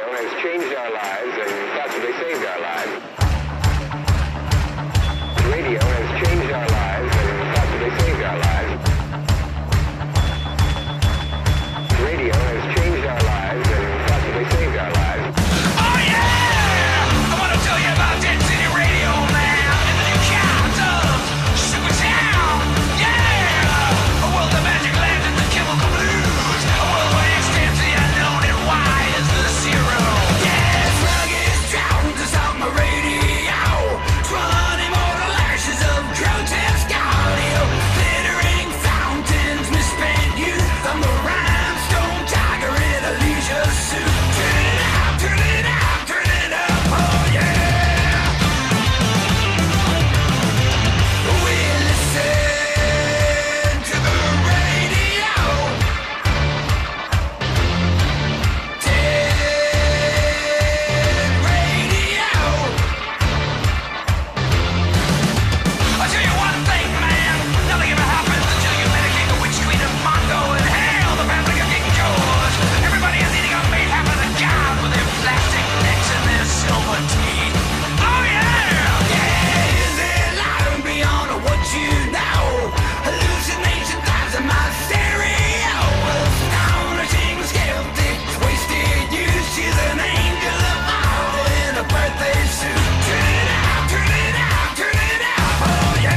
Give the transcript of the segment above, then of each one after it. radio has changed our lives and possibly saved our lives. Radio has changed our lives and possibly saved our lives. Radio has changed our lives and possibly saved our lives. Oh yeah! I want to tell you about Dead City Radio, man! And the new captains! Super Town! Yeah! A world of magic land and the chemical blues! A world where X stands the unknown and Y is the zero! Yeah! This rug is down to stop my radio! 20 mortal ashes of grotesque audio! Glittering fountains, misspent youth! I'm the rhinestone tiger in a leisure suit! Turn it up, turn it up, turn it up! Oh yeah! We listen to the radio. Dead radio. I'll tell you one thing, man. Nothing ever happens until you medicate the witch queen of Mondo and hail the family of King George. Everybody is eating up made half of the god with their plastic necks and their silver teeth. Oh yeah! Yeah, is there life beyond what you know? Hallucination lies in my stereo. Astonishing, skeptic, wasted youth. She's an angel of all in a birthday suit. Turn it out, turn it out, turn it out. Oh yeah!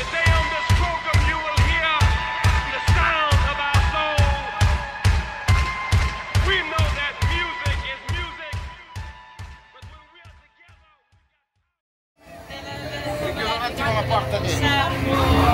Today on this program you will hear the sound of our soul. We know that music is music, but when we are together... Perché non attimo la porta lì.